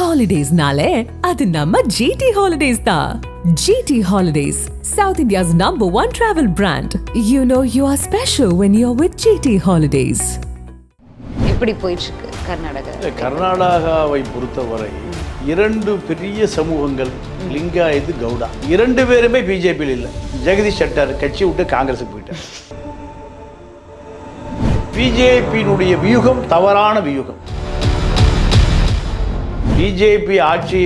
Holidays nale, adu namma GT Holidays da. GT Holidays, South India's #1 travel brand. You know you are special when you are with GT Holidays. எப்படி போயிருக்கு கர்நாடகா? கர்நாடகாவை பொறுத்தவரை இரண்டு பெரிய சமூகங்கள் லிங்காயத் கவுடா. இரண்டு பேருமே பிஜேபியில் இல்ல. ஜெகதீஷ் ஷெட்டர் கட்சி விட்டு காங்கிரஸுக்கு போயிட்டார். பிஜேபியினுடைய வியூகம் தவறான வியூகம். பிஜேபி ஆட்சி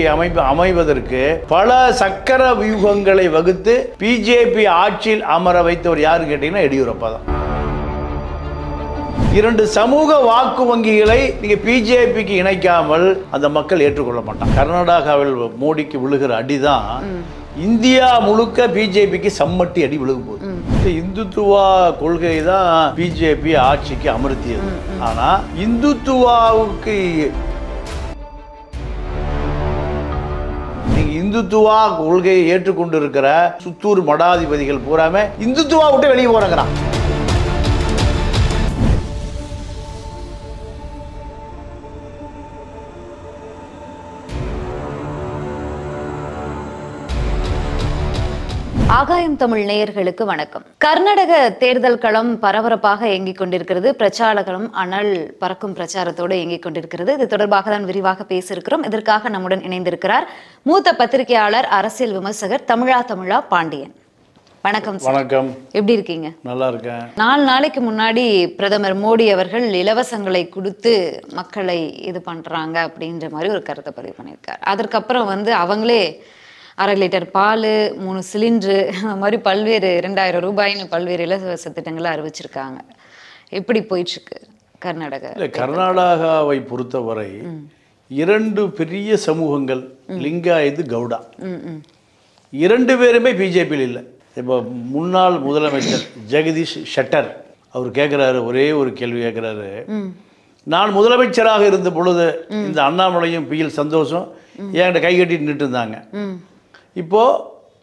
அமைவதற்கு பல சக்கர வியூகங்களை வகுத்து பிஜேபி ஆட்சியில் அமர வைத்தவர் யாரு கேட்டீங்கன்னா எடியூரப்பா தான். இரண்டு சமூக வாக்கு வங்கிகளை நீங்க பிஜேபிக்கு இணைக்காமல் அந்த மக்கள் ஏற்றுக்கொள்ள மாட்டாங்க. கர்நாடகாவில் மோடிக்கு விழுகிற அடிதான் இந்தியா முழுக்க பிஜேபிக்கு சம்மட்டி அடி விழுகும் போது. இந்துத்துவா கொள்கை தான் பிஜேபி ஆட்சிக்கு அமர்த்தியது. ஆனா இந்துத்துவாவுக்கு இந்துத்துவா கொள்கையை ஏற்றுக்கொண்டிருக்கிற சுத்தூர் மடாதிபதிகள் பூராமே இந்துத்துவா விட்டு வெளியே போறாங்கறான். ஆகாயம் தமிழ் நேயர்களுக்கு வணக்கம். கர்நாடக தேர்தல் களம் பரபரப்பாக இயங்கிக் கொண்டிருக்கிறது. பிரச்சார களம் அனல் பறக்கும் பிரச்சாரத்தோடு இயங்கிக் கொண்டிருக்கிறது. இது தொடர்பாக தான் விரிவாக பேசியிருக்கிறோம். இதற்காக நம்முடன் இணைந்திருக்கிறார் மூத்த பத்திரிகையாளர், அரசியல் விமர்சகர் தமிழா பாண்டியன். வணக்கம். வணக்கம். எப்படி இருக்கீங்க? நல்லா இருக்கேன். 4 நாளைக்கு முன்னாடி பிரதமர் மோடி அவர்கள் இலவசங்களை கொடுத்து மக்களை இது பண்றாங்க அப்படின்ற மாதிரி ஒரு கருத்தை பதிவு பண்ணியிருக்காரு. அதற்கப்புறம் அவங்களே 1/2 லிட்டர் பால், 3 சிலிண்டரு, அந்த மாதிரி பல்வேறு 2000 ரூபாய்னு பல்வேறு இலவச திட்டங்களை அறிவிச்சிருக்காங்க. எப்படி போயிட்டுருக்கு கர்நாடகா? கர்நாடகாவை பொறுத்தவரை இரண்டு பெரிய சமூகங்கள் லிங்காயத் கவுடா. இரண்டு பேருமே பிஜேபியில் இல்லை. இப்போ முன்னாள் முதலமைச்சர் ஜெகதீஷ் ஷெட்டர் அவர் கேட்குறாரு, ஒரே ஒரு கேள்வி கேட்குறாரு, நான் முதலமைச்சராக இருந்த பொழுது இந்த அண்ணாமலையும் P.L. சந்தோஷும் என்கிட்ட கை கட்டிட்டு நின்று இருந்தாங்க, இப்போ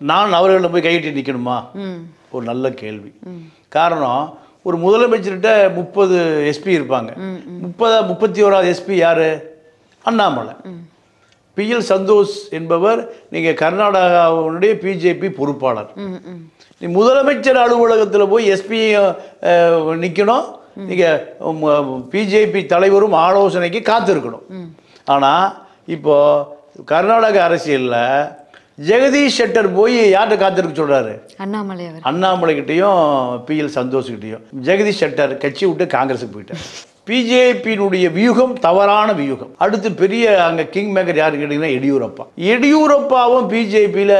நான் அவர்களை போய் கைகட்டி நிற்கணுமா? ஒரு நல்ல கேள்வி. காரணம், ஒரு முதலமைச்சர்கிட்ட 30 எஸ்பி இருப்பாங்க. 31வது எஸ்பி யாரு? அண்ணாமலை. P.L. சந்தோஷ் என்பவர் நீங்கள் கர்நாடகாவுடைய பிஜேபி பொறுப்பாளர். நீ முதலமைச்சர் அலுவலகத்தில் போய் எஸ்பியும் நிற்கணும், நீங்கள் பிஜேபி தலைவரும் ஆலோசனைக்கு காத்திருக்கணும். ஆனால் இப்போ கர்நாடக அரசியலில் ஜெகதீஷ் ஷெட்டர் போய் யார்கிட்ட காத்திருக்க சொல்கிறாரு? அண்ணாமலைக்கிட்டையும் P.L. சந்தோஷ்கிட்டையும். ஜெகதீஷ் ஷெட்டர் கட்சி விட்டு காங்கிரஸுக்கு போயிட்டார். பிஜேபியினுடைய வியூகம் தவறான வியூகம். அடுத்து பெரிய அங்கே கிங் மேக்கர் யாருன்னு கேட்டிங்கன்னா எடியூரப்பா. எடியூரப்பாவும் பிஜேபியில்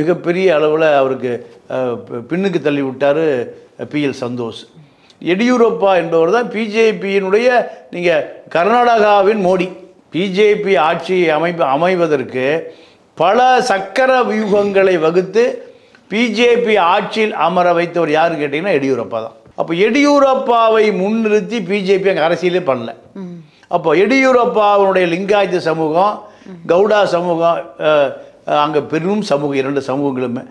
மிகப்பெரிய அளவில் அவருக்கு பின்னுக்கு தள்ளி விட்டார் P.L. சந்தோஷ். எடியூரப்பா என்பவர் தான் பிஜேபியினுடைய நீங்கள் கர்நாடகாவின் மோடி. பிஜேபி ஆட்சி அமைவதற்கு பல சக்கர வியூகங்களை வகுத்து பிஜேபி ஆட்சியில் அமர வைத்தவர் யாருன்னு கேட்டிங்கன்னா எடியூரப்பா தான். அப்போ எடியூரப்பாவை முன்னிறுத்தி பிஜேபி அங்கே அரசியலே பண்ணல. அப்போ எடியூரப்பாவுடைய லிங்காயத்து சமூகம், கவுடா சமூகம் அங்கே பெரும் சமூகம். இரண்டு சமூகங்களுமே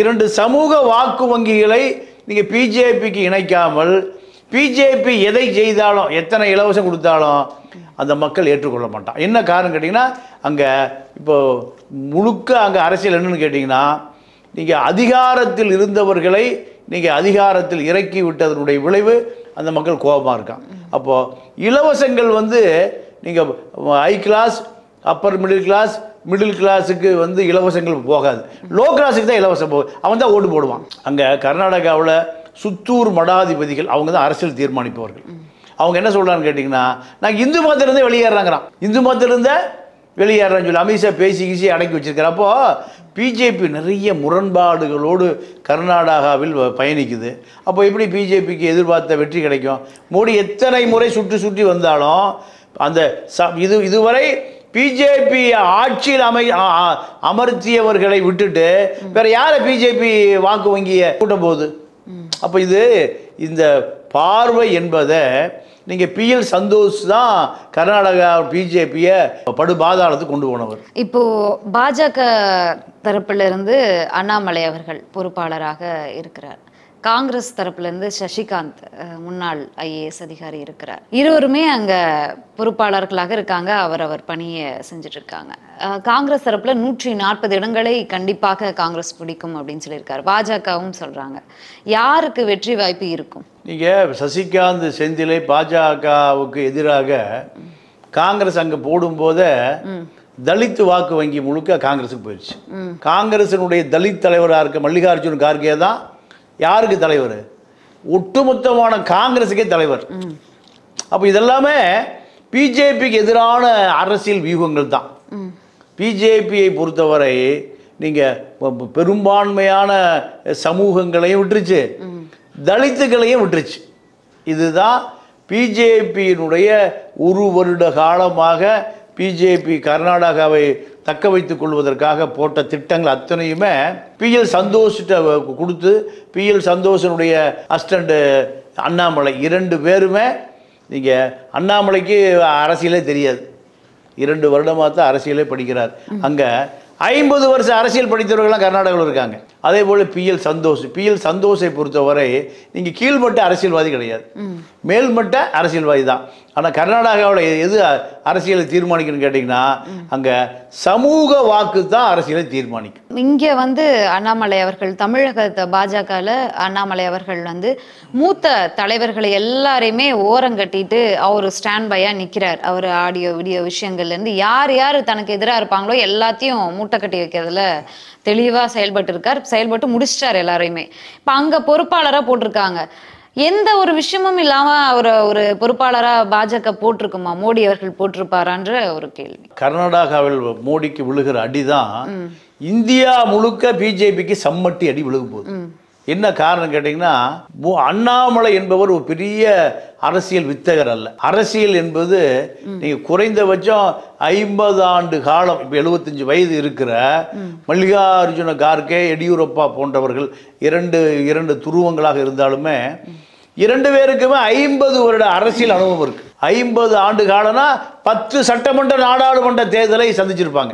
இரண்டு சமூக வாக்கு வங்கிகளை நீங்கள் பிஜேபிக்கு இணைக்காமல் பிஜேபி எதை செய்தாலும், எத்தனை இலவசம் கொடுத்தாலும் அந்த மக்கள் ஏற்றுக்கொள்ள மாட்டான். என்ன காரணம் கேட்டிங்கன்னா, அங்கே இப்போது முழுக்க அங்கே அரசியல் என்னன்னு கேட்டிங்கன்னா, நீங்கள் அதிகாரத்தில் இருந்தவர்களை நீங்கள் அதிகாரத்தில் இறக்கி விட்டதனுடைய விளைவு அந்த மக்கள் கோபமாக இருக்கான். அப்போது இலவசங்கள் நீங்கள் high class, upper middle class, middle கிளாஸுக்கு இலவசங்கள் போகாது, லோ கிளாஸுக்கு தான் இலவசம் போகுது. அவன் தான் ஓட்டு போடுவான். அங்கே கர்நாடகாவில் சுத்தூர் மடாதிபதிகள் அவங்க தான் அரசியல் தீர்மானிப்பவர்கள். அவங்க என்ன சொல்கிறான்னு கேட்டிங்கன்னா, நாங்கள் இந்து மதத்திலிருந்தே வெளியேறாங்கிறான். இந்து மதத்திலிருந்தே வெளியேறான்னு சொல்லி அமித்ஷா பேசி அடக்கி வச்சிருக்கிற. அப்போது பிஜேபி நிறைய முரண்பாடுகளோடு கர்நாடகாவில் பயணிக்குது. அப்போ எப்படி பிஜேபிக்கு எதிர்பார்த்த வெற்றி கிடைக்கும்? மோடி எத்தனை முறை சுற்றி வந்தாலும் அந்த இதுவரை பிஜேபி ஆட்சியில் அமர்த்தியவர்களை விட்டுட்டு வேறு யாரை பிஜேபி வாக்கு வங்கியை கூட்ட போகுது? அப்போ இந்த பார்வை என்பதை நீங்கள் P.L. சந்தோஷ் தான் கர்நாடகா பிஜேபியை படுபாதாளத்துக்கு கொண்டு போனவர். இப்போது பாஜக தரப்பிலிருந்து அண்ணாமலை அவர்கள் பொறுப்பாளராக இருக்கிறார். காங்கிரஸ் தரப்புல இருந்து சசிகாந்த் முன்னாள் ஐஏஎஸ் அதிகாரி இருக்கிறார். இருவருமே அங்க பொறுப்பாளர்களாக இருக்காங்க, அவரவர் பணியை செஞ்சுட்டு இருக்காங்க. காங்கிரஸ் தரப்புல 140 இடங்களை கண்டிப்பாக காங்கிரஸ் பிடிக்கும் அப்படின்னு சொல்லியிருக்காரு. பாஜகவும் சொல்றாங்க. யாருக்கு வெற்றி வாய்ப்பு இருக்கும்? நீங்க சசிகாந்த் செந்திலை பாஜகவுக்கு எதிராக காங்கிரஸ் அங்க போடும்போது தலித் வாக்கு வங்கி முழுக்க காங்கிரஸுக்கு போயிடுச்சு. காங்கிரசினுடைய தலித் தலைவராக இருக்க மல்லிகா அர்ஜுன் கார்கே தான் யாருக்கு தலைவர்? ஒட்டுமொத்தமான காங்கிரஸுக்கே தலைவர். அப்போ இதெல்லாமே பிஜேபிக்கு எதிரான அரசியல் வியூகங்கள் தான். பிஜேபியை பொறுத்தவரை நீங்கள் பெரும்பான்மையான சமூகங்களையும் விட்டுருச்சு, தலித்துக்களையும் விட்டுருச்சு. இதுதான் பிஜேபியினுடைய ஒரு வருட காலமாக பிஜேபி கர்நாடகாவை தக்க வைத்துக் கொள்வதற்காக போட்ட திட்டங்கள் அத்தனையுமே P.L. சந்தோஷ்கிட்ட கொடுத்து P.L. சந்தோஷனுடைய அசிஸ்டண்ட் அண்ணாமலை 2 பேருமே நீங்கள் அண்ணாமலைக்கு அரசியலே தெரியாது, 2 வருடமாக தான் அரசியலே படிக்கிறார். அங்கே 50 வருஷம் அரசியல் படித்தவர்கள்லாம் கர்நாடகாவில் இருக்காங்க. அதே போல் P.L. சந்தோஷை பொறுத்தவரை நீங்கள் கீழ்மட்ட அரசியல்வாதி கிடையாது, மேல்மட்ட அரசியல்வாதி தான். ஆனால் கர்நாடகாவில் எது அரசியலை தீர்மானிக்கணும்னு கேட்டிங்கன்னா அங்கே சமூக வாக்கு தான் அரசியலை தீர்மானிக்கும். இங்கே அண்ணாமலை அவர்கள் தமிழகத்தை பாஜகவில் அண்ணாமலை அவர்கள் மூத்த தலைவர்களை எல்லாரையுமே ஓரங்கட்டிட்டு அவர் ஸ்டாண்ட் பையாக நிற்கிறார். அவர் ஆடியோ வீடியோ விஷயங்கள்லேருந்து யார் யார் தனக்கு எதிராக இருப்பாங்களோ எல்லாத்தையும் மூட்டை கட்டி வைக்கிறதுல தெளிவாக செயல்பட்டு இருக்கார், செயல்பட்டு முடிச்சிட்டார் எல்லாரையுமே. இப்போ அங்கே பொறுப்பாளராக போட்டிருக்காங்க. எந்த ஒரு விஷயமும் இல்லாமல் அவரை ஒரு பொறுப்பாளராக பாஜக போட்டிருக்குமா, மோடி அவர்கள் போட்டிருப்பாரான்ற ஒரு கேள்வி. கர்நாடகாவில் மோடிக்கு விழுகிற அடி தான் இந்தியா முழுக்க பிஜேபிக்கு சம்மட்டி அடி விழுகும் போது. என்ன காரணம் கேட்டிங்கன்னா, அண்ணாமலை என்பவர் ஒரு பெரிய அரசியல் வித்தகர் அல்ல. அரசியல் என்பது நீங்கள் குறைந்தபட்சம் 50 ஆண்டு காலம், இப்போ 75 வயது இருக்கிற மல்லிகார்ஜுன கார்கே, எடியூரப்பா போன்றவர்கள் இரண்டு துருவங்களாக இருந்தாலுமே 2 பேருக்குமே 50 வருட அரசியல் அனுபவம் இருக்கு. 50 ஆண்டு காலம்னா 10 சட்டமன்ற நாடாளுமன்ற தேர்தலை சந்திச்சிருப்பாங்க.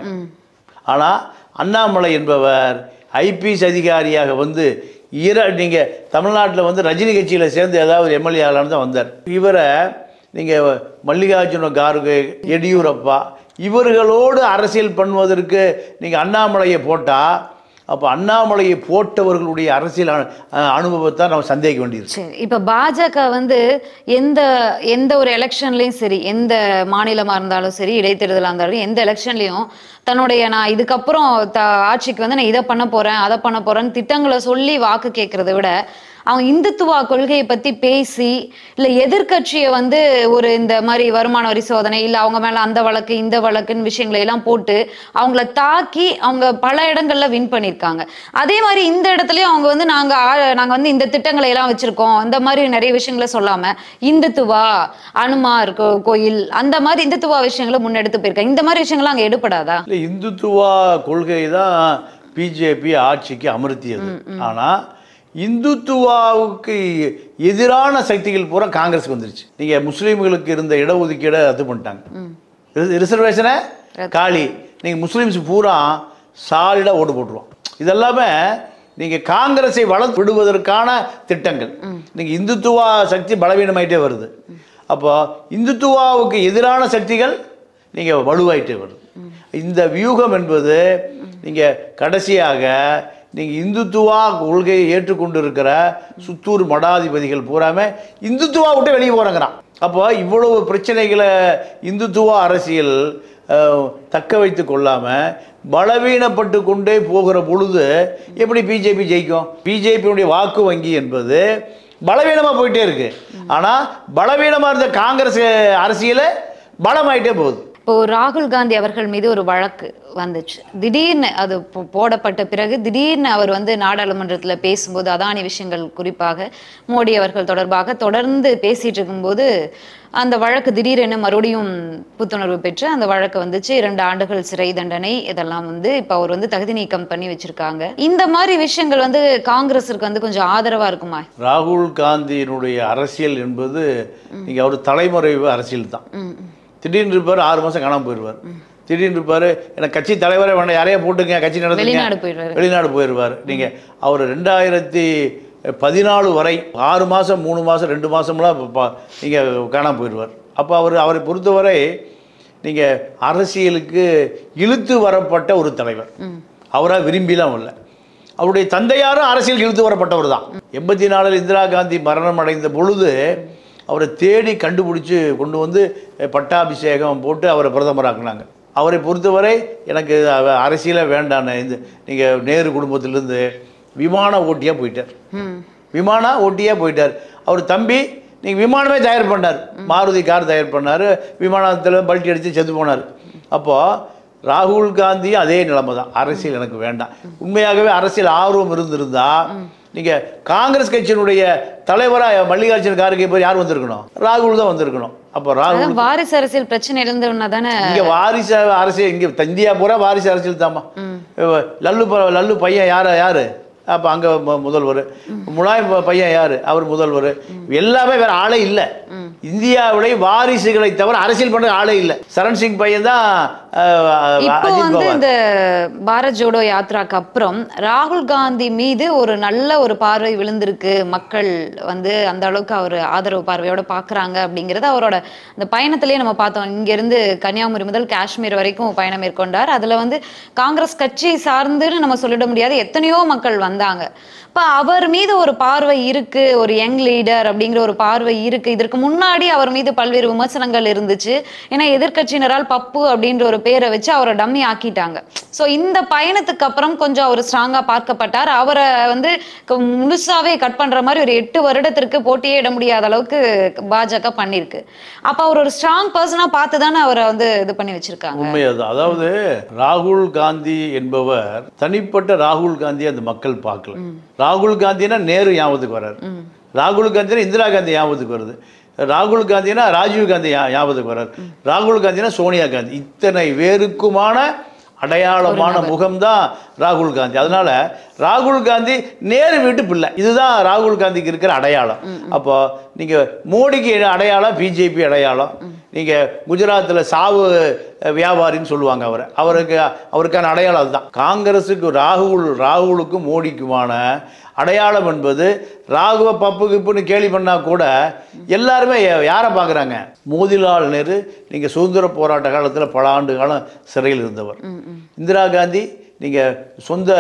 ஆனால் அண்ணாமலை என்பவர் ஐபிஎஸ் அதிகாரியாக நீங்கள் தமிழ்நாட்டில் ரஜினி கட்சியில் சேர்ந்து ஏதாவது எம்எல்ஏ ஆகலான்னு தான் வந்தார். இவரை நீங்கள் மல்லிகார்ஜுன கார்கே, எடியூரப்பா இவர்களோடு அரசியல் பண்ணுவதற்கு நீங்கள் அண்ணாமலையை போட்டால், அப்போ அண்ணாமலையை போட்டவர்களுடைய அரசியல் அனுபவத்தை நம்ம சந்தேகிக்க வேண்டியது. சரி, இப்போ பாஜக எந்த எந்த ஒரு எலெக்ஷன்லையும் சரி, எந்த மாநிலமாக இருந்தாலும் சரி, இடைத்தேர்தலாக இருந்தாலும் எந்த எலெக்ஷன்லையும் தன்னுடைய நான் இதுக்கப்புறம் ஆட்சிக்கு நான் இதை பண்ண போகிறேன் அதை பண்ண போகிறேன்னு திட்டங்களை சொல்லி வாக்கு கேட்குறத விட அவங்க இந்துத்துவா கொள்கையை பற்றி பேசி, இல்லை எதிர்கட்சியை ஒரு இந்த மாதிரி வருமான வரி சோதனை, இல்லை அவங்க மேலே அந்த வழக்கு இந்த வழக்குன்னு விஷயங்களையெல்லாம் போட்டு அவங்கள தாக்கி அவங்க பல இடங்கள்ல வின் பண்ணியிருக்காங்க. அதே மாதிரி இந்த இடத்துலையும் அவங்க நாங்கள் இந்த திட்டங்களை எல்லாம் வச்சுருக்கோம் அந்த மாதிரி நிறைய விஷயங்களை சொல்லாமல் இந்துத்துவா அனுமா இருக்கோ கோயில் அந்த மாதிரி இந்துத்துவா விஷயங்களை முன்னெடுத்து போயிருக்காங்க. இந்த மாதிரி விஷயங்கள்லாம் அங்கே எடுப்படாதா? இல்லை, இந்துத்துவா கொள்கை தான் பிஜேபி ஆட்சிக்கு அமர்த்தியது. ஆனால் இந்துத்துவாவுக்கு எதிரான சக்திகள் பூரா காங்கிரஸுக்கு வந்துருச்சு. நீங்கள் முஸ்லீம்களுக்கு இருந்த இடஒதுக்கீடை ரத்து பண்ணிட்டாங்க, ரிசர்வேஷனை காலி, நீங்கள் முஸ்லீம்ஸ் பூரா சாலிடாக ஓட்டு போட்டுருவோம். இதெல்லாமே நீங்கள் காங்கிரஸை வளர்த்து விடுவதற்கான திட்டங்கள். நீங்கள் இந்துத்துவா சக்தி பலவீனமாயிட்டே வருது. அப்போ இந்துத்துவாவுக்கு எதிரான சக்திகள் நீங்கள் வலுவாயிட்டே வருது. இந்த வியூகம் என்பது நீங்கள் கடைசியாக நீங்கள் இந்துத்துவா கொள்கையை ஏற்றுக்கொண்டிருக்கிற சுத்தூர் மடாதிபதிகள் பூராமே இந்துத்துவா விட்டு வெளியே போகிறாங்கிறான். அப்போ இவ்வளவு பிரச்சனைகளை இந்துத்துவா அரசியல் தக்க வைத்து கொள்ளாமல் பலவீனப்பட்டு கொண்டே போகிற பொழுது எப்படி பிஜேபி ஜெயிக்கும்? பிஜேபியுடைய வாக்கு வங்கி என்பது பலவீனமாக போயிட்டே இருக்கு. ஆனால் பலவீனமாக இருந்த காங்கிரஸ் அரசியலை பலமாயிட்டே போகுது. இப்போ ராகுல் காந்தி அவர்கள் மீது ஒரு வழக்கு வந்துச்சு. திடீர்னு அது போடப்பட்ட பிறகு திடீர்னு அவர் நாடாளுமன்றத்தில் பேசும்போது அதானி விஷயங்கள் குறிப்பாக மோடி அவர்கள் தொடர்பாக தொடர்ந்து பேசிட்டு இருக்கும்போது அந்த வழக்கு திடீரென மறுபடியும் புத்துணர்வு பெற்று அந்த வழக்கு வந்துச்சு. 2 ஆண்டுகள் சிறை தண்டனை இதெல்லாம் இப்போ அவர் தகுதி நீக்கம் பண்ணி வச்சிருக்காங்க. இந்த மாதிரி விஷயங்கள் காங்கிரஸுக்கு கொஞ்சம் ஆதரவா இருக்குமா? ராகுல் காந்தியினுடைய அரசியல் என்பது நீங்க அவர் தலைமறைவு அரசியல் தான். திடீர்னு இருப்பார், 6 மாதம் காணாமல் போயிடுவார். திடீர்னு இருப்பார், எனக்கு கட்சி தலைவரை வேண்டாம் யாரையா போட்டுங்க கட்சி நடத்த வெளிநாடு போயிடுவார். நீங்கள் அவர் 2000 14 வரை 6 மாதம் 3 மாதம் 2 மாதம்லாம் நீங்கள் காணாமல் போயிடுவார். அப்போ அவரை பொறுத்தவரை நீங்கள் அரசியலுக்கு இழுத்து வரப்பட்ட ஒரு தலைவர். அவராக விரும்பிலாம் இல்லை. அவருடைய தந்தையாரும் அரசியல் இழுத்து வரப்பட்டவர் தான். 84 இந்திரா காந்தி மரணம் அடைந்த பொழுது அவரை தேடி கண்டுபிடிச்சி கொண்டு வந்து பட்டாபிஷேகம் போட்டு அவரை பிரதமராக்குனாங்க. அவரை பொறுத்தவரை எனக்கு அரசியலே வேண்டானே, இந்த நீங்கள் நேரு குடும்பத்திலேருந்து விமான ஓட்டியாக போயிட்டார். அவர் தம்பி நீங்கள் விமானமே தயார் பண்ணார், மாருதி கார் தயார் பண்ணார், விமானத்தில் பல்ட்டி அடித்து செத்து போனார். அப்போது ராகுல் காந்தியும் அதே நிலைமை தான், அரசியல் எனக்கு வேண்டாம். உண்மையாகவே அரசியல் ஆர்வம் இருந்திருந்தால் நீங்கள் காங்கிரஸ் கட்சியினுடைய தலைவராக மல்லிகார்ஜுன் கார்கே பேர் யார் வந்திருக்கணும்? ராகுல் தான் வந்திருக்கணும். அப்போ ராகுல் வாரிசு அரசியல் பிரச்சனை இருந்தவனா தானே இங்கே வாரிசு அரசியல் இங்கே தந்தியா பூரா வாரிசு அரசியல் தாம்மா. லல்லு பையன் யார் அப்போ அங்கே முதல்வர், முலாயம் பையன் யார் அவர் முதல்வர், எல்லாமே வேறு ஆளே இல்லை. இந்தியாவுடைய வாரிசுகளை தவிர அரசியல் பண்ணுற ஆளே இல்லை. சரண் சிங் பையன் தான் இந்த பாரத் ஜோடோ யாத்ராக்கு அப்புறம் ராகுல் காந்தி மீது ஒரு நல்ல ஒரு பார்வை விழுந்திருக்கு. மக்கள் அந்த அளவுக்கு அவர் ஆதரவு பார்வையோட பார்க்குறாங்க அப்படிங்கிறது அவரோட அந்த பயணத்திலேயே நம்ம பார்த்தோம். இங்கேருந்து கன்னியாகுமரி முதல் காஷ்மீர் வரைக்கும் பயணம் மேற்கொண்டார். அதில் காங்கிரஸ் கட்சி சார்ந்துன்னு நம்ம சொல்லிட முடியாது, எத்தனையோ மக்கள் வந்தாங்க. இப்போ அவர் மீது ஒரு பார்வை இருக்கு, ஒரு யங் லீடர் அப்படிங்கிற ஒரு பார்வை இருக்கு. இதற்கு முன்னாடி அவர் மீது பல்வேறு விமர்சனங்கள் இருந்துச்சு. ஏன்னா எதிர்கட்சியினரால் பப்பு அப்படின்ற ஒரு பேரை வச்சு அவரை டம்மி ஆக்கிட்டாங்க. ஸோ இந்த பயணத்துக்கு அப்புறம் கொஞ்சம் அவர் ஸ்ட்ராங்காக பார்க்கப்பட்டார். அவரை முழுசாவே கட் பண்ணுற மாதிரி ஒரு 8 வருடத்திற்கு போட்டியே இட முடியாத அளவுக்கு பாஜக பண்ணியிருக்கு. அப்போ அவர் ஒரு ஸ்ட்ராங் பர்சனாக பார்த்து தானே அவரை இது பண்ணி வச்சிருக்காங்க. உண்மையாது. அதாவது ராகுல் காந்தி என்பவர் தனிப்பட்ட ராகுல் காந்தியை அந்த மக்கள் பார்க்கல. ராகுல் காந்தினா நேரு ஞாபகத்துக்கு வர்றாரு, ராகுல் காந்தினா இந்திரா காந்தி ஞாபகத்துக்கு வருது, ராகுல் காந்தினா ராஜீவ் காந்தி ஞாபகத்துக்கு வர்றாரு, ராகுல் காந்தினா சோனியா காந்தி. இத்தனை வேறுக்குமான அடையாளமான முகம்தான் ராகுல் காந்தி. அதனால ராகுல் காந்தி நேரு வீட்டு பிள்ளை, இதுதான் ராகுல் காந்திக்கு இருக்கிற அடையாளம். அப்போ நீங்கள் மோடிக்கு அடையாளம் பிஜேபி அடையாளம். நீங்கள் குஜராத்தில் சாவு வியாபாரின்னு சொல்லுவாங்க அவரை, அவருக்கான அடையாளம் அதுதான். காங்கிரஸுக்கு ராகுலுக்கும் மோடிக்குமான அடையாளம் என்பது ராகுவ பப்பு கிப்புன்னு கேலி பண்ணால் கூட எல்லாருமே யாரை பார்க்குறாங்க? மோதிலால் நேரு நீங்கள் சுதந்திர போராட்ட காலத்தில் பல ஆண்டு காலம் சிறையில் இருந்தவர். இந்திரா காந்தி நீங்கள் சொந்த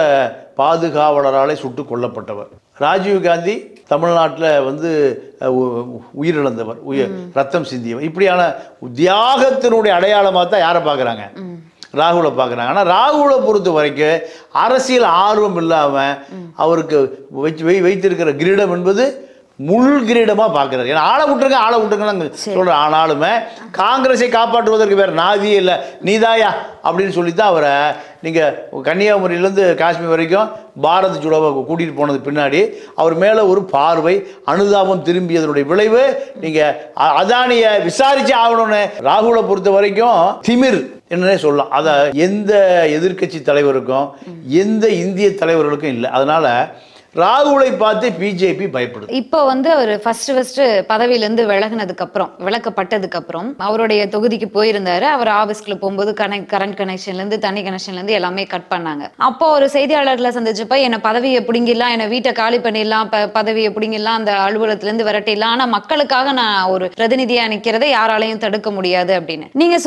பாதுகாவலராலே சுட்டு கொல்லப்பட்டவர். ராஜீவ் காந்தி தமிழ்நாட்டில் உயிரிழந்தவர், ரத்தம் சிந்தியவர். இப்படியான தியாகத்தினுடைய அடையாளமாக தான் யாரை பார்க்குறாங்க? ராகுலை பார்க்குறாங்க. ஆனால் ராகுலை பொறுத்த வரைக்கும் அரசியல் ஆர்வம் இல்லாமல் அவருக்கு வைத்திருக்கிற கிரீடம் என்பது முள் கிரீடமாக பார்க்குறாரு. ஏன்னா ஆளை விட்டுருங்க சொல்கிறேன். ஆனாலுமே காங்கிரஸை காப்பாற்றுவதற்கு வேறு நாதியே இல்லை, நீதாயா அப்படின்னு சொல்லித்தான் அவரை நீங்கள் கன்னியாகுமரியிலேருந்து காஷ்மீர் வரைக்கும் பாரத் ஜோடோவை கூட்டிகிட்டு போனது பின்னாடி அவர் மேலே ஒரு பார்வை, அனுதாபம் திரும்பியதனுடைய விளைவு. நீங்கள் அதானியை விசாரித்து ஆகணும்னு ராகுலை பொறுத்த வரைக்கும் திமிர் என்னன்னே சொல்லலாம். அதை எந்த எதிர்கட்சி தலைவருக்கும் எந்த இந்திய தலைவர்களுக்கும் இல்லை. அதனால் ராகுலை பார்த்து பிஜேபி பயப்படுது. இப்போ அவர் ஃபர்ஸ்ட் பதவியிலேருந்து விலக்கப்பட்டதுக்கப்புறம் அவருடைய தொகுதிக்கு போயிருந்தாரு. அவர் ஆஃபீஸ்க்குள்ள போகும்போது கரண்ட் கனெக்ஷன்லேருந்து தண்ணி கனெக்ஷன்லேருந்து எல்லாமே கட் பண்ணாங்க. அப்போ ஒரு செய்தியாளர்களை சந்திச்சப்ப என்னை பதவியை பிடிங்கிடலாம், என்னை வீட்டை காலி பண்ணிடலாம், பதவியை பிடிங்கிடலாம், அந்த அலுவலகத்திலேருந்து விரட்டிடலாம், ஆனால் மக்களுக்காக நான் ஒரு பிரதிநிதியாக நிற்கிறதை யாராலையும் தடுக்க முடியாது அப்படின்னு நீங்கள்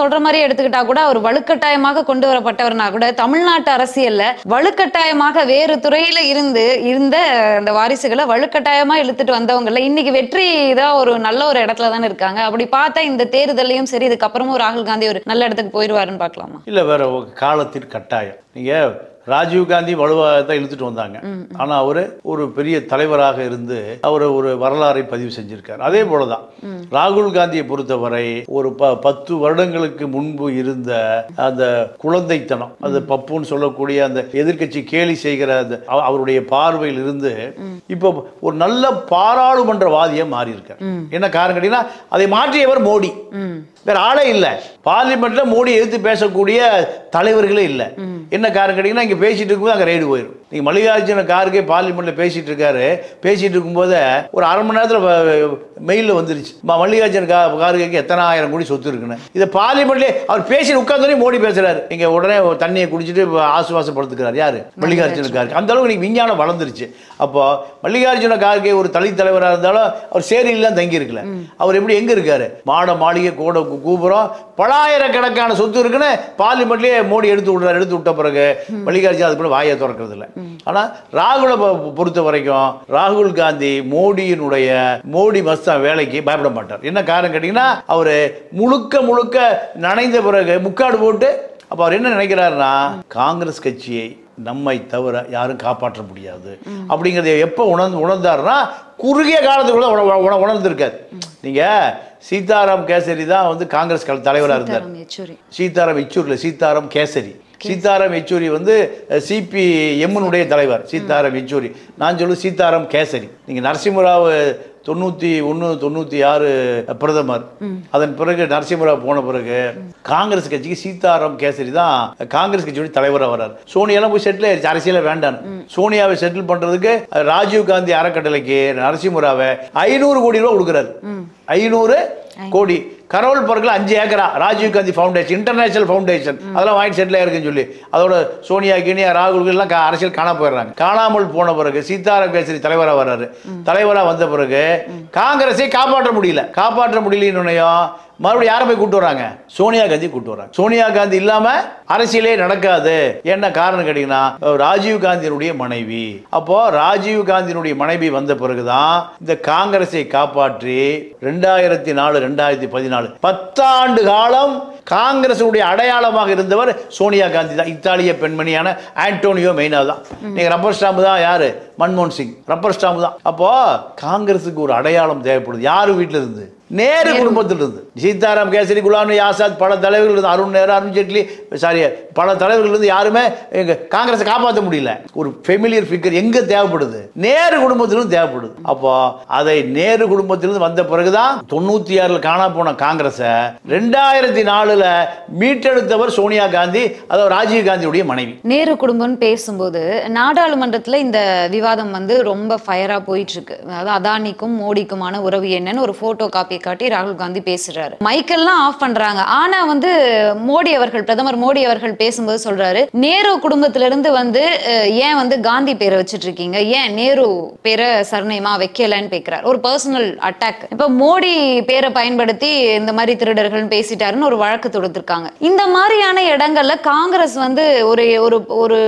சொல்கிற மாதிரி எடுத்துக்கிட்டா கூட அவர் வலுக்கட்டாயமாக கொண்டு வரப்பட்டவர்னா கூட தமிழ்நாட்டு அரசியலில் வலுக்கட்டாயமாக வேறு துறையில் இருந்த அந்த வாரிசுகளை வலுக்கட்டாயமா இழுத்துட்டு வந்தவங்கள இன்னைக்கு வெற்றி தான் ஒரு நல்ல ஒரு இடத்துல தானே இருக்காங்க. அப்படி பார்த்தா இந்த தேர்தலையும் சரி இதுக்கப்புறமும் ராகுல் காந்தி ஒரு நல்ல இடத்துக்கு போயிடுவாருன்னு பார்க்கலாமா? இல்லை, வேற காலத்தின் கட்டாயம். நீங்கள் ராஜீவ் காந்தி வலுவாக தான் இழுத்துட்டு வந்தாங்க. ஆனால் அவர் ஒரு பெரிய தலைவராக இருந்து அவர் ஒரு வரலாறை பதிவு செஞ்சிருக்கார். அதே போல தான் ராகுல் காந்தியை பொறுத்தவரை ஒரு 10 வருடங்களுக்கு முன்பு இருந்த அந்த குழந்தைத்தனம், அந்த பப்புன்னு சொல்லக்கூடிய அந்த எதிர்கட்சி கேலி செய்கிற அந்த அவருடைய பார்வையில் இருந்து இப்போ ஒரு நல்ல பாராளுமன்றவாதியாக மாறி இருக்கார். என்ன காரணம் கேட்டீங்கன்னா அதை மாற்றியவர் மோடி. வேற ஆளே இல்ல. பார்லிமெண்ட்ல மோடி எதிர்த்து பேசக்கூடிய தலைவர்களே இல்ல. என்ன காரணம் கேட்டீங்கன்னா இங்க பேசிட்டு இருக்கும்போது அங்க ரைடு போயிடும். நீங்க மல்லிகார்ஜுன கார்கே பார்லிமெண்ட்ல பேசிட்டு இருக்காரு. பேசிட்டு இருக்கும்போது ஒரு அரை மணி நேரத்துல மெயில்ல வந்துருச்சு. மல்லிகார்ஜுன கார்கேக்கு எத்தனை ஆயிரம் கோடி சொத்து இருக்குன்னு. இதை பார்லிமெண்ட்லயே அவர் பேசி உட்கார்ந்தோடனே மோடி பேசுறாரு. இங்க உடனே தண்ணியை குடிச்சிட்டு ஆசுவாசப்படுத்துக்கிறார். யாரு? மல்லிகார்ஜுன கார்கே. அந்த அளவுக்கு இன்னைக்கு விஞ்ஞானம் வளர்ந்துருச்சு. அப்போ மல்லிகார்ஜுன கார்கே ஒரு தலித் தலைவராக இருந்தாலும் அவர் சேரியில் தான் தங்கி இருக்கல. அவர் எப்படி எங்க இருக்காரு? மாட மாளிகை கோட கூபுரம் பலாயிரக்கணக்கான சொத்து இருக்குன்னு பார்லிமெண்ட்லயே மோடி எடுத்து விடுறாரு. எடுத்து விட்ட பிறகு மல்லிகார்ஜுன அது கூட வாயை திறக்கிறது இல்லை. ஆனா ராகுலை பொறுத்த வரைக்கும் ராகுல் காந்தி மோடியினுடைய மோடி மஸ்தா வேலைக்கு பயப்பட மாட்டார். என்ன காரணம் கேட்டீங்கன்னா அவரு முழுக்க முழுக்க நனைந்த பிறகு முக்காடு போட்டு அப்ப அவர் என்ன நினைக்கிறாருன்னா காங்கிரஸ் கட்சியை நம்மை தவிர யாரும் காப்பாற்ற முடியாது அப்படிங்கிறத எப்போ உணர்ந்தாருன்னா குறுகிய காலத்துக்குள்ள உணர்ந்திருக்காரு. நீங்க சீதாராம் கேசரி தான் வந்து காங்கிரஸ் தலைவராக இருந்தார். சீதாராம் யெச்சூரி, சீதாராம் கேசரி. சீதாராம் யெச்சூரி வந்து சிபிஎம்னுடைய தலைவர். சீதாராம் யெச்சூரி நான் சொல்லுவேன், சீதாராம் கேசரி. நீங்க நரசிம்மராவ் 91, 96 பிரதமர். அதன் பிறகு நரசிம்மராவ் போன பிறகு காங்கிரஸ் கட்சிக்கு சீதாராம் கேசரி தான் காங்கிரஸ் கட்சியோட தலைவராக வர்றார். சோனியாலாம் போய் செட்டில் ஆயிடுச்சு, அரசியல வேண்டாம். சோனியாவை செட்டில் பண்றதுக்கு ராஜீவ் காந்தி அறக்கட்டளைக்கு நரசிம்மராவை 500 கோடி ரூபாய் கொடுக்குறாரு. 500 கோடி. கரோல் பார்க்கில் 5 ஏக்கரா Rajiv Gandhi foundation, international foundation, அதெல்லாம் வாங்கி செட்டில் ஆயிருக்குன்னு சொல்லி அதோட சோனியா கினியா ராகுல்கெல்லாம் அரசியல் காணாம போயிடுறாங்க. காணாமல் போன பிறகு சீதாராம் கேசரி தலைவராக வர்றாரு. தலைவராக வந்த பிறகு காங்கிரஸை காப்பாற்ற முடியல. காப்பாற்ற முடியலன்னுனையும் மறுபடியும் யாரை போய் கூப்பிட்டு வராங்க? சோனியா காந்தி கூப்பிட்டு வராங்க. சோனியா காந்தி இல்லாம அரசியலே நடக்காது. என்ன காரணம் கேட்டீங்கன்னா ராஜீவ் காந்தியினுடைய மனைவி. அப்போ ராஜீவ் காந்தியினுடைய மனைவி வந்த பிறகுதான் இந்த காங்கிரஸை காப்பாற்றி 2004, 2014 10 ஆண்டு காலம் காங்கிரஸ் உடைய அடையாளமாக இருந்தவர் சோனியா காந்தி தான். இத்தாலிய பெண்மணியான ஆண்டோனியோ மெய்னா தான். நீங்க ரப்பர் ஸ்டாம்பு தான். யாரு? மன்மோகன் சிங். ரப்பர் ஸ்டாம்பு தான். அப்போ காங்கிரஸுக்கு ஒரு அடையாளம் தேவைப்படுது. யாரு வீட்டில இருந்து? நேரு குடும்பத்திலிருந்து. சீதாராம் கேசரி, குலாம் நபி ஆசாத், பல தலைவர்கள் இருந்து, அருண் நேரு, அருண் ஜேட்லி, பல தலைவர்கள் இருந்து யாருமே காங்கிரஸை காப்பாற்ற முடியல. ஒரு ஃபெமிலியர் ஃபிகர் எங்க தேவைப்படுது? நேரு குடும்பத்திலிருந்து தேவைப்படுது. அப்போ அதை நேரு குடும்பத்திலிருந்து வந்த பிறகுதான் 96ல காணா போன காங்கிரஸை 2004ல மீட்டெடுத்தவர் சோனியா காந்தி, அதாவது ராஜீவ் காந்தியுடைய மனைவி. நேரு குடும்பம் பேசும்போது நாடாளுமன்றத்தில் இந்த விவாதம் வந்து ரொம்ப ஃபயரா போயிட்டு இருக்கு. அதாவது அதானிக்கும் மோடிக்குமான உறவு என்னன்னு ஒரு போட்டோ காப்பி காட்டி ராகுல் காந்தி பேசுறாரு. மைக்கெல்லாம் ஆஃப் பண்றாங்க. ஆனா வந்து மோடி அவர்கள், பிரதமர் மோடி அவர்கள் பேசும்போது சொல்றாரு, நேரு குடும்பத்திலிருந்து வந்து ஏன் வந்து காந்தி பேரை வச்சிட்டு இருக்கீங்க, ஏன் நேரு பேரை சர்நேமா வைக்கலன்னு கேக்குறாரு. ஒரு பர்சனல் அட்டாக். இப்ப மோடி பேரை பயன்படுத்தி இந்த மாதிரி திருடர்கள் பேசிட்டாருன்னு ஒரு வழக்கு தொடுத்திருக்காங்க. இந்த மாதிரியான இடங்கள்ல காங்கிரஸ் வந்து ஒரு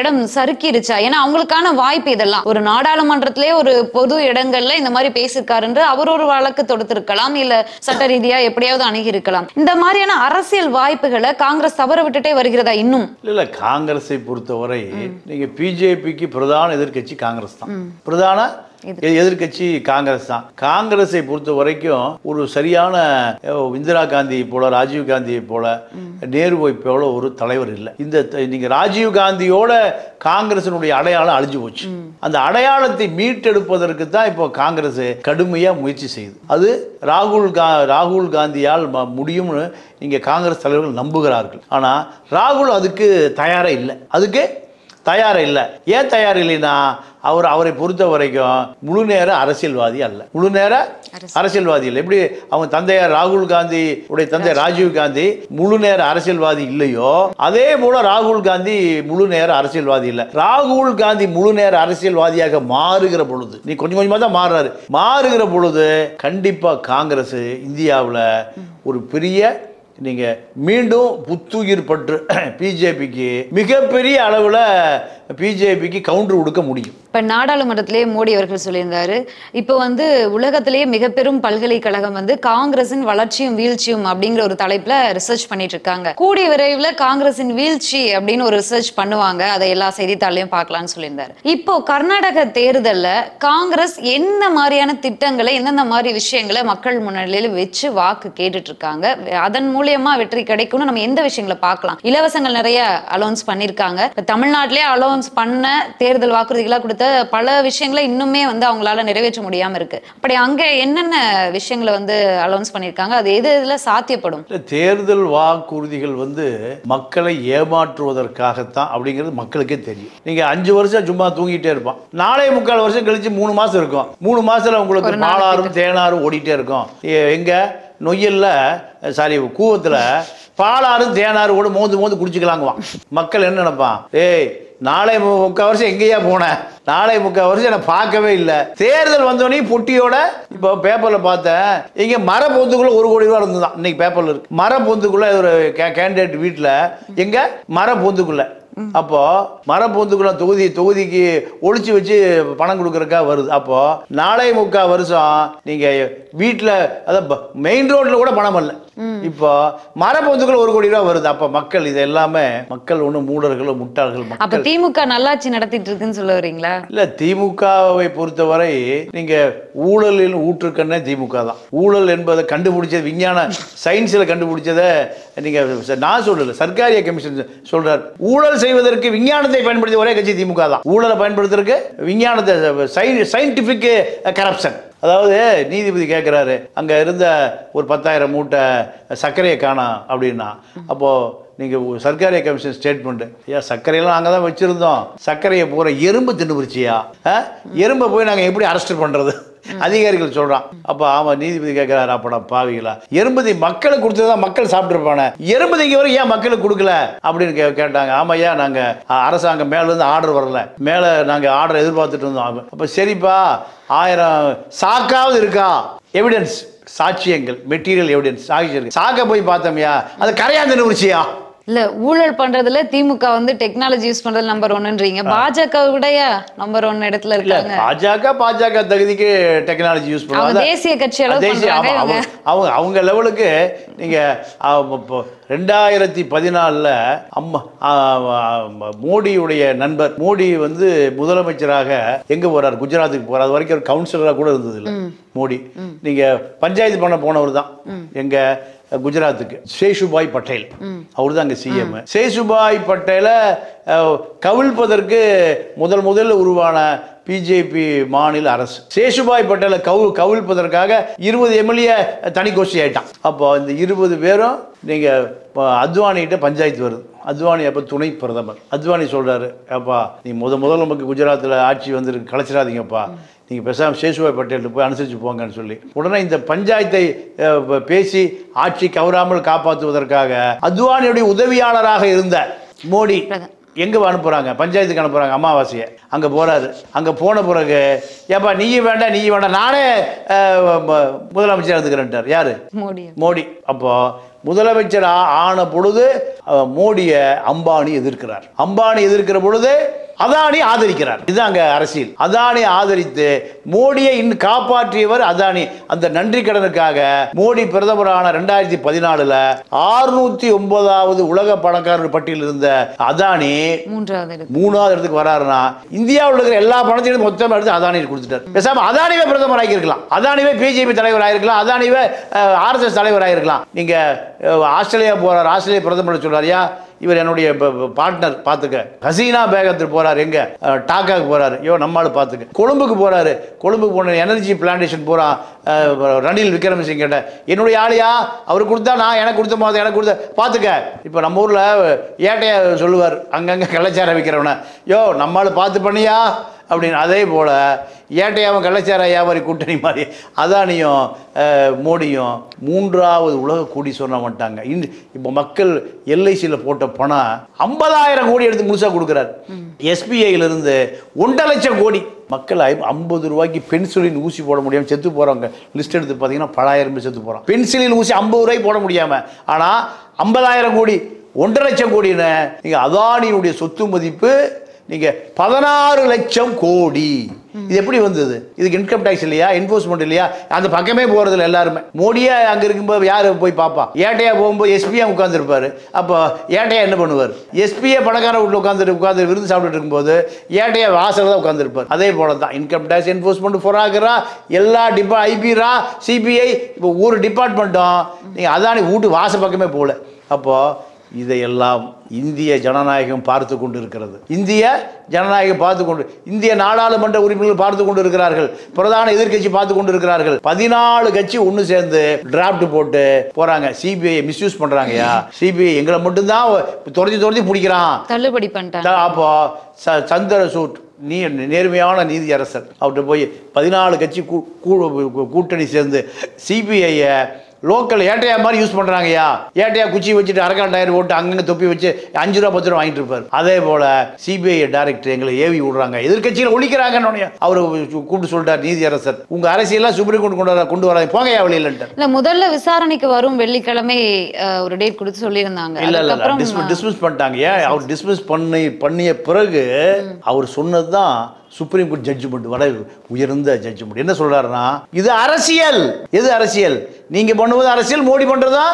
இடம் சறுக்கிருச்சா? ஏன்னா அவங்களுக்கான வாய்ப்பு இதெல்லாம். ஒரு நாடாளுமன்றத்திலே ஒரு பொது இடங்கள்ல இந்த மாதிரி பேசிருக்காருன்னு அவர் ஒரு வழக்கு தொடுத்திருக்கலாம், இல்ல சட்ட ரீதியா எப்படியாவது அணுகி இருக்கலாம். இந்த மாதிரியான அரசியல் வாய்ப்புகளை காங்கிரஸ் தவற விட்டுட்டே வருகிறதா? இன்னும் இல்ல. காங்கிரஸை பொறுத்தவரை நீங்க பிஜேபிக்கு பிரதான எதிர்கட்சி காங்கிரஸ் தான். பிரதான எதிர்கட்சி காங்கிரஸ் தான். காங்கிரஸை பொறுத்த வரைக்கும் ஒரு சரியான இந்திரா காந்தி போல, ராஜீவ் காந்தியை போல, நேருவை போல ஒரு தலைவர் இல்லை. இந்த நீங்க ராஜீவ் காந்தியோட காங்கிரசினுடைய அடையாளம் அழிஞ்சு போச்சு. அந்த அடையாளத்தை மீட்டெடுப்பதற்கு தான் இப்போ காங்கிரஸ் கடுமையா முயற்சி செய்யுது. அது ராகுல் காந்தியால் முடியும்னு இங்க காங்கிரஸ் தலைவர்கள் நம்புகிறார்கள். ஆனா ராகுல் அதுக்கு தயாரா இல்லை. ஏன் தயார் இல்லைன்னா அவரை பொறுத்த வரைக்கும் முழு நேர அரசியல்வாதி அல்ல. எப்படி அவங்க தந்தையார் ராகுல் காந்தி உடைய தந்தை ராஜீவ் காந்தி முழு நேர அரசியல்வாதி இல்லையோ அதே போல ராகுல் காந்தி முழு நேர அரசியல்வாதி இல்லை. ராகுல் காந்தி முழு நேர அரசியல்வாதியாக மாறுகிற பொழுது, நீ கொஞ்சம் கொஞ்சமா தான் மாறுகிற பொழுது கண்டிப்பா காங்கிரஸ் இந்தியாவில் ஒரு பெரிய நீங்க மீண்டும் புத்துயிர் பற்று பிஜேபிக்கு மிகப்பெரிய அளவுல பிஜேபிக்கு கவுண்டர் கொடுக்க முடியும். இப்ப நாடாளுமன்றத்திலேயே மோடி அவர்கள் சொல்லியிருந்தாரு, இப்ப வந்து உலகத்திலேயே மிக பெரும் பல்கலைக்கழகம் வந்து காங்கிரசின் வளர்ச்சியும் வீழ்ச்சியும் அப்படிங்கிற ஒரு தலைப்புல ரிசர்ச் பண்ணிட்டு இருக்காங்க. கூடிய விரைவில் காங்கிரசின் வீழ்ச்சி அப்படின்னு ஒரு ரிசர்ச் பண்ணுவாங்க. அதை எல்லா செய்தித்தாளையும் பார்க்கலாம்னு சொல்லியிருந்தாரு. இப்போ கர்நாடக தேர்தல்ல காங்கிரஸ் எந்த மாதிரியான திட்டங்களை, எந்தெந்த மாதிரி விஷயங்களை மக்கள் முன்னிலையில வச்சு வாக்கு கேட்டுட்டு இருக்காங்க, அதன் மூலமா வெற்றி கிடைக்கும்னு நம்ம எந்த விஷயங்களை பார்க்கலாம்? இலவசங்கள் நிறைய அலௌன்ஸ் பண்ணிருக்காங்க. தமிழ்நாட்டிலே அலௌன்ஸ் பண்ண தேர்தல் வாக்குறுதிகளா கொடுத்த பல விஷயங்களை இன்னுமே வந்து அவங்களால நிறைவேற்ற முடியாம இருக்கு. அப்படி அங்க என்னென்ன விஷயங்களை வந்து அலௌன்ஸ் பண்ணிருக்காங்க, அது எது எதுல சாத்தியப்படும்? தேர்தல் வாக்குறுதிகள் வந்து மக்களை ஏமாற்றுவதற்காகத்தான் அப்படிங்கிறது மக்களுக்கே தெரியும். நீங்க 5 வருஷம் சும்மா தூங்கிட்டே இருப்பான், 4.25 வருஷம் கழிச்சு 3 மாசம் இருக்கும். 3 மாசத்துல உங்களுக்கு பாலாறும் தேனாரும் ஓடிட்டே இருக்கும். எங்க நொய்யல்ல சாரி கூவத்துல பாலாறும் தேனாரும் கூட மோந்து மோந்து குடிச்சுக்கலாங்குவான். மக்கள் என்ன நினைப்பான், ஏய் 4.25 வருஷம் எங்கேயா போனேன், 4.25 வருஷம் என்ன பார்க்கவே இல்லை. தேர்தல் வந்தோடனே பொட்டியோட இப்போ பேப்பர்ல பார்த்தேன், இங்க மர பொந்துக்குள்ள 1 கோடி ரூபா இருந்துதான். இன்னைக்கு பேப்பர்ல இருக்கு, மர பொந்துக்குள்ள ஒரு கேண்டிடேட் வீட்டுல, எங்க மர பொந்துக்குள்ள. அப்போ மர பொந்துக்குள்ள தொகுதிக்கு ஒழிச்சு வச்சு பணம் கொடுக்கறக்கா வருது. அப்போ 4.25 வருஷம் நீங்க வீட்டுல அத மெயின் ரோட்ல கூட பணம் இல்லை. இப்போ மரபொந்துக்குள்ள 1 கோடி ரூபா வருது. அப்ப மக்கள் இது எல்லாமே மக்கள் ஒண்ணு மூடர்களும் முட்டாள்கள். அப்ப திமுக நல்லாட்சி நடத்திட்டு இருக்குன்னு சொல்ல வரீங்களா? இல்ல, திமுகவை பொறுத்தவரை நீங்க ஊழலின் ஊற்றுக்கண்ணே திமுக தான். ஊழல் என்பதை கண்டுபிடிச்சது விஞ்ஞான சயின்ஸ்ல கண்டுபிடிச்சதை நீங்க நான் சொல்லல, சர்க்காரிய கமிஷன் சொல்றாரு. ஊழல் செய்வதற்கு விஞ்ஞானத்தை பயன்படுத்தி ஒரே கட்சி திமுக தான். ஊழலை பயன்படுத்துறதுக்கு விஞ்ஞானத்தை சயின்டிபிக் கரப்ஷன். அதாவது நீதிபதி கேட்குறாரு, அங்கே இருந்த ஒரு 10,000 மூட்டை சர்க்கரையை காணோம் அப்படின்னா, அப்போது நீங்கள் சர்க்காரிய கமிஷன் ஸ்டேட்மெண்ட்டு, ஐயா சர்க்கரையெல்லாம் நாங்கள் தான் வச்சுருந்தோம், சர்க்கரையை போகிற எறும்பு தின்னுபிடிச்சியா, எறும்பை போய் நாங்கள் எப்படி அரெஸ்ட் பண்ணுறது அதிகாரிகள் சொல்றான். அப்ப ஆமா நீதிபதி கேட்கிறாரு, அப்படா பாவிகளா எறும்பதி மக்களுக்கு கொடுத்ததா மக்கள் சாப்பிட்டு இருப்பானே, எறும்பதிக்கு வரை ஏன் மக்களுக்கு கொடுக்கல அப்படின்னு கேட்டாங்க. ஆமாய்யா நாங்க அரசாங்கம் மேல இருந்து ஆர்டர் வரல, மேல நாங்க ஆர்டர் எதிர்பார்த்துட்டு இருந்தோம். அப்ப சரிப்பா 1000 சாக்காவது இருக்கா எவிடன்ஸ், சாட்சியங்கள், மெட்டீரியல் எவிடன்ஸ், சாட்சியம் சாக்க போய் பார்த்தோம்யா அது கரையாந்துன்னு உரிச்சியா. இல்ல ஊழல் பண்றதுல திமுக வந்து டெக்னாலஜி யூஸ் பண்றது நம்பர் 1ன்றீங்க, பாஜக விடையா நம்பர் 1 இடத்துல இருக்காங்க. பாஜக தகுதிக்கு டெக்னாலஜி யூஸ் பண்ணுவாங்க, தேசிய கட்சி அவங்க அவங்க லெவலுக்கு. நீங்க 2014ல் மோடியுடைய நண்பர் மோடி வந்து முதலமைச்சராக எங்க போறாரு, குஜராத்துக்கு போறார். அது வரைக்கும் ஒரு கவுன்சிலராக கூட இருந்தது இல்லை மோடி. நீங்க பஞ்சாயத்து பண்ண போனவர் தான் எங்க குஜராத்துக்கு, கேஷுபாய் பட்டேல். அவர் தான் அங்கே சிஎம். கேஷுபாய் பட்டேலை கவிழ்ப்பதற்கு முதல்ல உருவான பிஜேபி மாநில அரசு கேஷுபாய் பட்டேலை கவிழ்ப்பதற்காக 20 எம்எல்ஏ தனி கோஷ்டி ஆயிட்டான். அப்போ இந்த 20 பேரும் நீங்கள் அத்வானிகிட்ட பஞ்சாயத்து வருது. அத்வானி அப்போ துணை பிரதமர். அத்வானி சொல்கிறாரு, அப்பா நீ முதல்ல நமக்கு குஜராத்தில் ஆட்சி வந்துருக்கு, கலைச்சிடாதீங்கப்பா, நீங்கள் பேசாமல் கேஷுபாய் பட்டேலுக்கு போய் அனுசரித்து போங்கன்னு சொல்லி உடனே இந்த பஞ்சாயத்தை பேசி ஆட்சி கவராமல் காப்பாற்றுவதற்காக அத்வானியுடைய உதவியாளராக இருந்த மோடி எங்கே அனுப்புகிறாங்க, பஞ்சாயத்துக்கு அனுப்புகிறாங்க அமாவாசையை. அங்கே போகிறாரு. அங்கே போன பிறகு ஏப்பா நீயும் வேண்டாம் நானே முதலமைச்சர் இருந்துக்கிறேன்ட்டார். யார்? மோடி. அப்போது முதலமைச்சர் ஆன பொழுது மோடியை அம்பானி எதிர்க்கிறார். அம்பானி எதிர்க்கிற பொழுது அதானி ஆதரிக்கிறார். இதுதான் அங்க அரசியல். அதானி ஆதரித்து மோடியை இன்னும் காப்பாற்றியவர் அதானி. அந்த நன்றி கடனுக்காக மோடி பிரதமரான 2014ல் 609வது உலக பணக்காரர் பட்டியலில் இருந்த அதானி 3வது இடத்துக்கு வராருன்னா, இந்தியாவில் இருக்கிற எல்லா பணத்தையும் மொத்தமாக எடுத்து அதானி கொடுத்துட்டார். பேசாம அதானிவே பிரதமர் ஆகியிருக்கலாம், அதானிவே பிஜேபி தலைவர் ஆகிருக்கலாம், அதானிவே RSS தலைவர் ஆகிருக்கலாம். நீங்க ஆஸ்திரேலியா போறார், ஆஸ்திரேலியா பிரதமர் சொல்றாருயா இவர் என்னுடைய பார்ட்னர் பார்த்துக்க, ஹசீனா பேகத்துக்கு போறாரு, எங்க டாக்காவுக்கு போறாரு, ஐயோ நம்மால் பார்த்துக்க, கொழும்புக்கு போறாரு, கொழும்புக்கு போன எனர்ஜி பிளான்டேஷன் போறா ரணில் விக்ரமசிங்க கிட்ட என்னுடைய ஆளியா அவர் கொடுத்தா நான் எனக்கு கொடுத்த பார்த்துக்க. இப்போ நம்ம ஊரில் ஏட்டையா சொல்லுவார் அங்கங்கே கள்ளச்சார விற்கிறவன, யோ நம்மால் பார்த்து பண்ணியா அப்படின்னு. அதே போல் ஏட்டையாவும் கள்ளச்சார வியாபாரி கூட்டணி மாதிரி அதானியும் மோடியும் 3வது உலக கோடீஸ்வரனா வந்துட்டாங்க. இப்போ மக்கள் எல்ஐசியில் போட்ட பணம் 50,000 கோடி எடுத்து முழுசாக கொடுக்குறாரு. SBIலிருந்து 1,00,000 கோடி. மக்கள் 50 ரூபாய்க்கு பென்சிலின் ஊசி போட முடியாமல் செத்து போகிறவங்க லிஸ்ட் எடுத்து பார்த்தீங்கன்னா 10,000 பேர் செத்து போகிறோம். பென்சிலின் ஊசி 50 ரூபாய்க்கு போட முடியாமல். ஆனால் 50,000 கோடி 1,00,000 கோடின்னு நீங்கள் அதானியுடைய சொத்து மதிப்பு நீங்க 16,00,000 கோடி. இது எப்படி வந்தது? இதுக்கு இன்கம் டாக்ஸ் இல்லையா, என்ஃபோர்ஸ்மெண்ட் இல்லையா, அந்த பக்கமே போறதில்ல. எல்லாருமே மோடியா அங்க இருக்கும்போது யாரு போய் பார்ப்பா? ஏட்டையா போகும்போது எஸ்பியா உட்காந்துருப்பாரு. அப்போ ஏட்டையா என்ன பண்ணுவார்? எஸ்பியா பணக்கார வீட்டில் உட்காந்து விருந்து சாப்பிட்டு இருக்கும்போது ஏட்டையா வாசல் தான் உட்காந்துருப்பார். அதே போல தான் இன்கம் டாக்ஸ் என்ஃபோர்ஸ்மெண்ட் ஃபொராக்குறா எல்லா ஐபிரா சிபிஐ இப்போ ஒரு டிபார்ட்மெண்ட்டும் நீங்க அதானி வீட்டு வாசல் பக்கமே போகல. அப்போ இதையெல்லாம் இந்திய ஜனநாயகம் பார்த்து கொண்டிருக்கிறது. இந்திய ஜனநாயகம் பார்த்து கொண்டு இந்திய நாடாளுமன்ற உறுப்பினர்கள் பார்த்து கொண்டிருக்கிறார்கள். பிரதான எதிர்க்கட்சி பார்த்து கொண்டிருக்கிறார்கள். 14 கட்சி ஒன்று சேர்ந்து டிராஃப்ட் போட்டு போறாங்க. CBI misuse பண்றாங்கயா. சிபிஐ எங்களை மட்டும் தான் துரத்தி பிடிக்கிறான், தள்ளுபடி பண்றாங்க. அப்போ சந்திரசூட் நீ நேர்மையான நீதியரசர் அவர்கிட்ட போய் 14 கட்சி கூட்டணி சேர்ந்து சிபிஐயை லோக்கல் ஏட்டையா மாதிரி யூஸ் பண்றாங்கயா. ஏட்டையா குச்சி வச்சுட்டு அரக்காண்டாயிரம் ஓட்டு அங்கங்க தொப்பி வச்சு 5 ரூபா 10 ரூபா வாங்கிட்டு இருப்பாரு. அதே போல சிபிஐ டைரக்டர் எங்களை ஏவி விடுறாங்க, எதிர்கட்சியில ஒழிக்கிறாங்கன்னு அவரு கூப்பிட்டு சொல்லிட்டார் நீதியரசர். உங்க அரசியெல்லாம் சுப்ரீம் கோர்ட் கொண்டு வராது, போங்க வெளியில. முதல்ல விசாரணைக்கு வரும் வெள்ளிக்கிழமை ஒரு டேட் கொடுத்து சொல்லியிருந்தாங்க. இல்ல இல்ல டிஸ்மிஸ் பண்ணிட்டாங்க. ஏன் அவர் டிஸ்மிஸ் பண்ணிய பிறகு அவர் சொன்னதுதான் சுப்ரீம் கோர்ட் ஜட்ஜ்மெண்ட், வட உயர்ந்த ஜட்ஜ்மெண்ட். என்ன சொல்றாருன்னா இது அரசியல். எது அரசியல்? நீங்க பண்ணுவது அரசியல், மோடி பண்றதா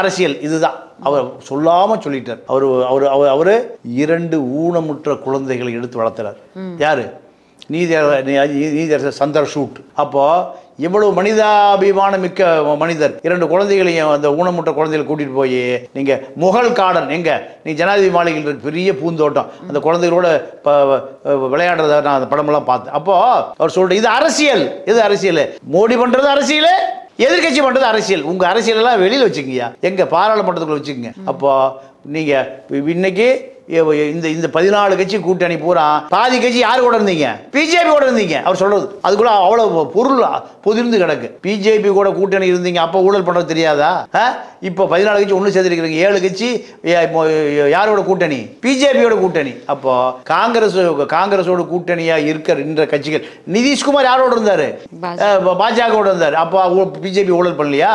அரசியல். இதுதான் அவர் சொல்லாம சொல்லிட்டார். அவர் அவரு 2 ஊனமுற்ற குழந்தைகளை எடுத்து வளர்த்துறார். யாரு? நீதியரசர் சந்திரசூட். அப்போ எவ்வளவு மனிதாபிமான மிக்க மனிதர். 2 குழந்தைகளையும் அந்த ஊனமுற்ற குழந்தைகளை கூட்டிட்டு போய் நீங்க முகல் கார்டன் எங்க நீ ஜனாதிபதி மாளிகையில் இருக்க பெரிய பூந்தோட்டம் அந்த குழந்தைகளோட விளையாடுறத நான் அந்த படமெல்லாம் பார்த்தேன். அப்போ அவர் சொல்ற இது அரசியல். இது அரசியல், மோடி பண்றது அரசியல், எதிர்கட்சி பண்றது அரசியல். உங்க அரசியல் எல்லாம் வெளியில வச்சுக்கீங்க, எங்க பாராளுமன்றத்துக்குள்ள வச்சுக்கோங்க. அப்போ நீங்க இன்னைக்கு இந்த 14 கட்சி கூட்டணி பூரா பாதி கட்சி யாரு கூட இருந்தீங்க? பிஜேபி கூட இருந்தீங்க. அவர் சொல்றது அதுக்குள்ள அவ்வளவு பொருள் பொதிர்ந்து கிடக்கு. பிஜேபி கூட கூட்டணி இருந்தீங்க, அப்போ ஊழல் பண்றது தெரியாதா? இப்போ 14 கட்சி ஒன்று சேர்த்துருக்கிறீங்க, 7 கட்சி யாரோட கூட்டணி? பிஜேபியோட கூட்டணி. அப்போ காங்கிரஸோட கூட்டணியா இருக்கிற இந்த கட்சிகள் நிதிஷ்குமார் யாரோட இருந்தாரு? பாஜகவோட இருந்தாரு. அப்போ பிஜேபி ஊழல் பண்ணலையா?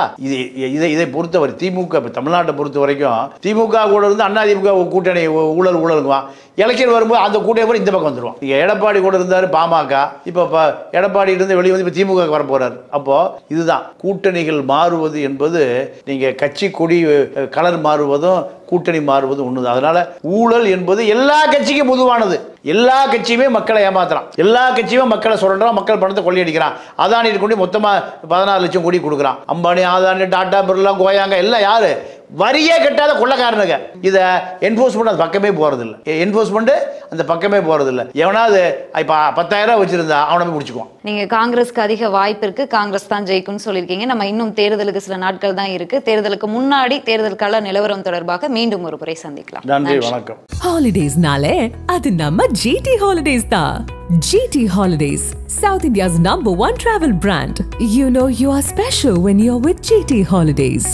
இதை பொறுத்தவரை திமுக தமிழ்நாட்டை பொறுத்த வரைக்கும் திமுக கூட இருந்து அதிமுக கூட்டணி ஊழல் ஊழலுக்குவான். எலெக்ஷன் வரும்போது அந்த கூட்டணி போய் இந்த பக்கம் வந்துடுவான். எடப்பாடி கூட இருந்தாரு பாமக, இப்போ எடப்பாடி இருந்து வெளியே வந்து இப்போ திமுக வர போறாரு. அப்போ இதுதான் கூட்டணிகள் மாறுவது என்பது. நீங்க கட்சி கொடி கலர் மாறுவதும் கூட்டணி மாறுவதும் ஒண்ணுதான். அதனால ஊழல் என்பது எல்லா கட்சிக்கும் பொதுவானது. எல்லா கட்சியுமே மக்களை ஏமாத்துறான், எல்லா கட்சியுமே மக்களை சொல்றான், மக்கள் பணத்தை கொள்ளையடிக்கிறான். அதானி கொண்டு மொத்தமா 14 லட்சம் கோடி கொடுக்குறான். அம்பானி, அதானி, டாடா, பிர்லா, கோயாங்க எல்லாம் யாரு? வரியே கட்டாத கொள்ளக்காரனுங்க. இதை என்ஃபோர்ஸ்மெண்ட் அந்த பக்கமே போறதில்லை. என்ஃபோர்ஸ்மெண்ட் அந்த பக்கமே போறதில்லை. எவனாவது இப்போ 10,000 வச்சிருந்தா அவனமே பிடிச்சிக்குவான். நீங்க காங்கிரஸ்க்கு அதிக வாய்ப்பு இருக்கு, காங்கிரஸ் தான் ஜெயிக்கும்னு சொல்லியிருக்கீங்க. நம்ம இன்னும் தேர்தலுக்கு சில நாட்கள் தான் இருக்கு. தேர்தலுக்கு முன்னாடி தேர்தலுக்கான நிலவரம் தொடர்பாக மீண்டும் ஒரு முறை சந்திக்கலாம். நன்றி, வணக்கம். ஹாலிடேஸ்னாலே அது நம்ம GT Holidays தான். GT Holidays, South India's #1 travel brand. You know you are special when you're with GT Holidays.